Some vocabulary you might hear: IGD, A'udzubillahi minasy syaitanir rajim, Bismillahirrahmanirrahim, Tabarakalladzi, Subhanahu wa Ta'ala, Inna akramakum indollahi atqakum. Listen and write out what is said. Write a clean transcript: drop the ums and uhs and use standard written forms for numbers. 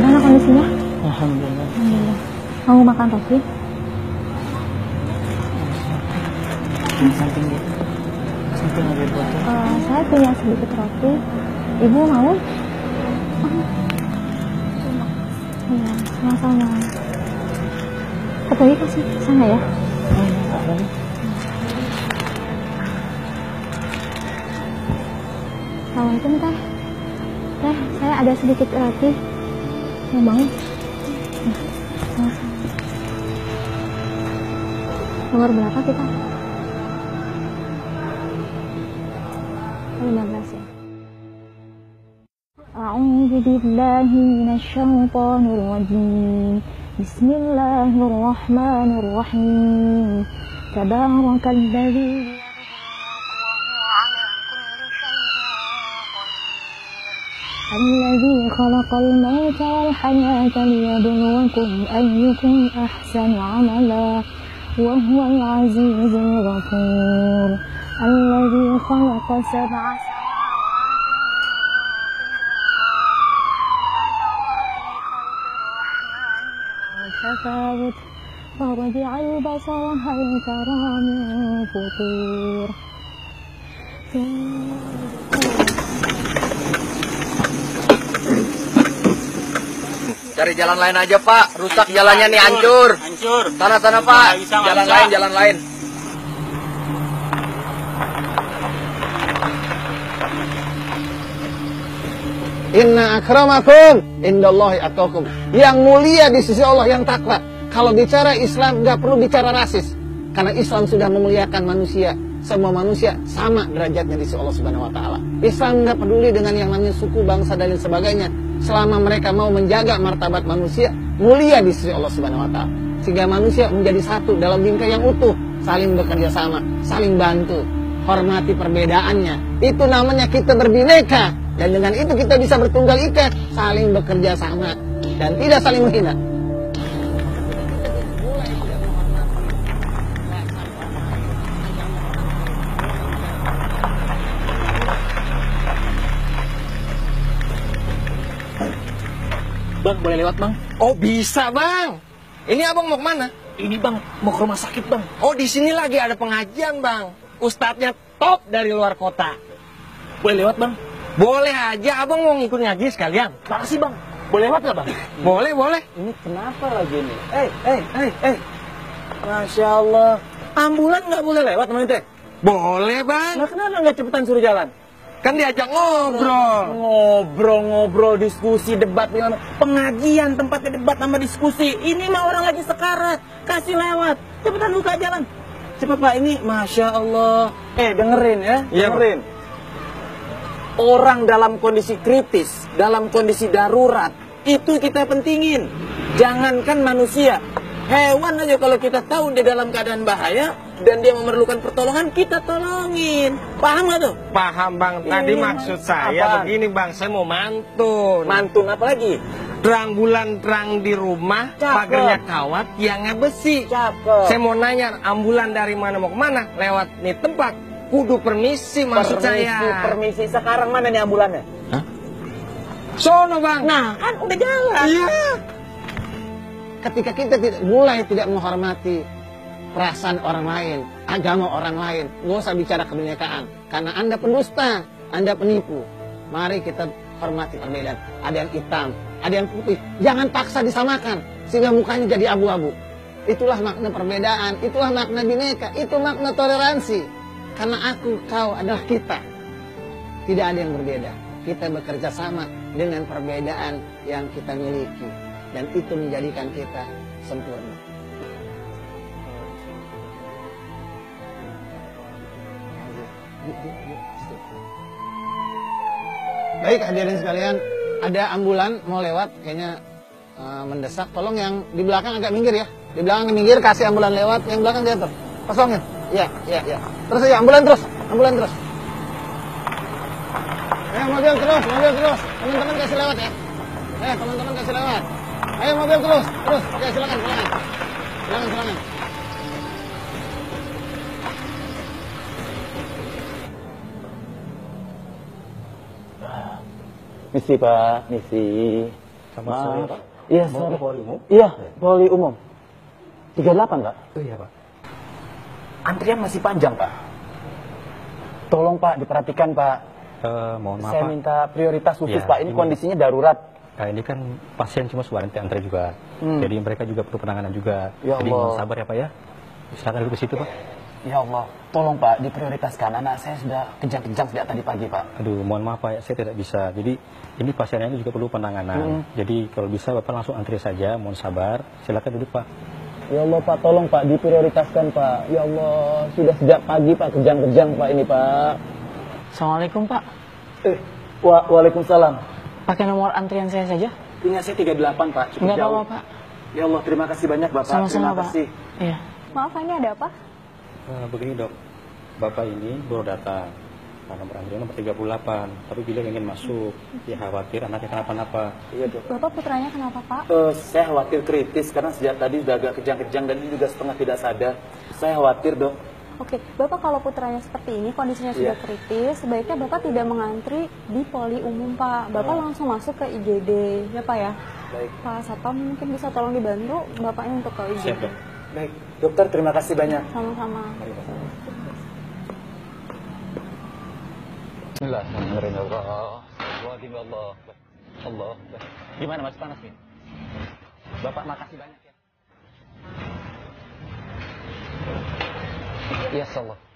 Gimana kondisinya? Alhamdulillah. Alhamdulillah. Mau makan roti? Samping gitu. Samping ada buat. Saya punya sedikit roti. Ibu mau? Iya, sama-sama. Ketuai kasih sana ya. Assalamualaikum teh. Teh, saya ada sedikit roti. Mau? Nomor berapa kita? 15 ya. A'udzubillahi minasy syaitanir rajim. Bismillahirrahmanirrahim. Tabarakalladzi. الذي خلق الموت والحياة ليبلوكم أيكم أحسن عملا وهو العزيز الغفور الذي خلق سبع سماوات فتفاوت فارجع البصر هل ترى من فطور Cari jalan lain aja Pak, rusak jalannya nih, hancur. Tanah-tanah Pak, jalan lain, jalan lain. Inna akramakum indollahi atqakum. Yang mulia di sisi Allah yang takwa. Kalau bicara Islam nggak perlu bicara rasis, karena Islam sudah memuliakan manusia. Semua manusia sama derajatnya di sisi Allah Subhanahu wa Ta'ala. Islam nggak peduli dengan yang namanya suku, bangsa dan sebagainya. Selama mereka mau menjaga martabat manusia mulia di sisi Allah Subhanahu wa Ta'ala, sehingga manusia menjadi satu dalam bingkai yang utuh, saling bekerja sama, saling bantu, hormati perbedaannya. Itu namanya kita berbineka, dan dengan itu kita bisa bertunggal ika, saling bekerja sama dan tidak saling menghina. Bang, boleh lewat Bang? Oh bisa Bang. Ini Abang mau kemana? Ini Bang, mau ke rumah sakit Bang. Oh di sini lagi ada pengajian Bang. Ustadznya top dari luar kota. Boleh lewat Bang? Boleh aja, Abang mau ngikut ngaji sekalian. Makasih Bang. Boleh lewat nggak Bang? Boleh, boleh. Ini kenapa lagi ini? Eh. Masya Allah. Ambulan nggak boleh lewat teman teh? Boleh Bang. Nah kenapa nggak cepetan suruh jalan? Kan diajak ngobrol, diskusi, debat, pengajian tempatnya debat sama diskusi. Ini mah orang lagi sekarat, kasih lewat, cepetan buka jalan. Cepet Pak, ini Masya Allah. Dengerin ya, dengerin. Ya, orang dalam kondisi kritis, dalam kondisi darurat, itu kita pentingin. Jangankan manusia, hewan aja kalau kita tahu dia dalam keadaan bahaya dan dia memerlukan pertolongan, kita tolongin. Paham gak tuh? Paham Bang, tadi maksud saya apa? Begini Bang, saya mau mantun. Mantun apa lagi? Terang bulan terang di rumah, pagernya kawat, tiangnya besi. Cakep. Saya mau nanya, ambulan dari mana mau kemana? Lewat nih tempat, kudu permisi maksud saya. Permisi, sekarang mana nih ambulannya? Hah? Sono Bang. Nah kan udah jalan. Iya. Ketika kita mulai tidak menghormati perasaan orang lain, agama orang lain, nggak usah bicara kebinekaan, karena Anda pendusta, Anda penipu. Mari kita hormati perbedaan. Ada yang hitam, ada yang putih. Jangan paksa disamakan sehingga mukanya jadi abu-abu. Itulah makna perbedaan, itulah makna bineka, itu makna toleransi. Karena aku, kau adalah kita. Tidak ada yang berbeda. Kita bekerja sama dengan perbedaan yang kita miliki, dan itu menjadikan kita sempurna. Baik hadirin sekalian, ada ambulan mau lewat, kayaknya mendesak. Tolong yang di belakang agak minggir ya. Di belakang minggir, kasih ambulan lewat. Yang belakang diatur, kosongin. Iya. Terus ya, ambulan terus. Mobil terus. Teman-teman kasih lewat ya. Teman-teman kasih lewat. Ayo mobil terus. Ya silakan. Misi Pak, misi. Sama Pak. Iya, sorry. Poli umum? Iya, poli umum. 38, Pak. Oh iya, Pak. Antrian masih panjang, Pak. Tolong, Pak, diperhatikan, Pak. Mohon maaf, Saya minta prioritas khusus, Pak. Ini kondisinya darurat. Nah, ini kan pasien cuma suaranya antri juga. Jadi mereka juga perlu penanganan juga. Ya Allah. Jadi mohon sabar ya, Pak, ya. Silahkan duduk ke situ, Pak. Ya Allah, tolong Pak diprioritaskan. Anak saya sudah kejang-kejang sejak tadi pagi, Pak. Aduh, mohon maaf Pak, saya tidak bisa. Jadi ini pasiennya juga perlu penanganan. Jadi kalau bisa Bapak langsung antri saja, mohon sabar. Silakan duduk, Pak. Ya Allah Pak, tolong Pak diprioritaskan Pak. Ya Allah, sudah sejak pagi Pak kejang-kejang Pak ini Pak. Assalamualaikum Pak. Waalaikumsalam. Pakai nomor antrian saya saja? Punya saya 38 Pak. Cukup jauh. Apa, Pak. Ya Allah, terima kasih banyak Bapak. Sama-sama, terima kasih. Pak. Iya. Maaf, ini ada apa? Begini dok, bapak ini baru datang, nomor antrian nomor 38, tapi beliau ingin masuk, ya khawatir anaknya kenapa-napa. Iya dok. Bapak putranya kenapa Pak? Saya khawatir kritis karena sejak tadi sudah agak kejang-kejang dan ini juga setengah tidak sadar. Saya khawatir dok. Oke, Bapak kalau putranya seperti ini kondisinya sudah kritis, sebaiknya Bapak tidak mengantri di poli umum Pak. Bapak langsung masuk ke IGD, ya Pak ya? Baik. Pak Satpam mungkin bisa tolong dibantu bapaknya untuk ke IGD. Siap, dok. Baik, dokter terima kasih banyak. Sama-sama. Bismillahirrahmanirrahim. Allah. Gimana Mas, panas nih? Bapak makasih banyak ya. Ya Allah.